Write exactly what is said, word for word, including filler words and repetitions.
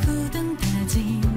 굳은 다짐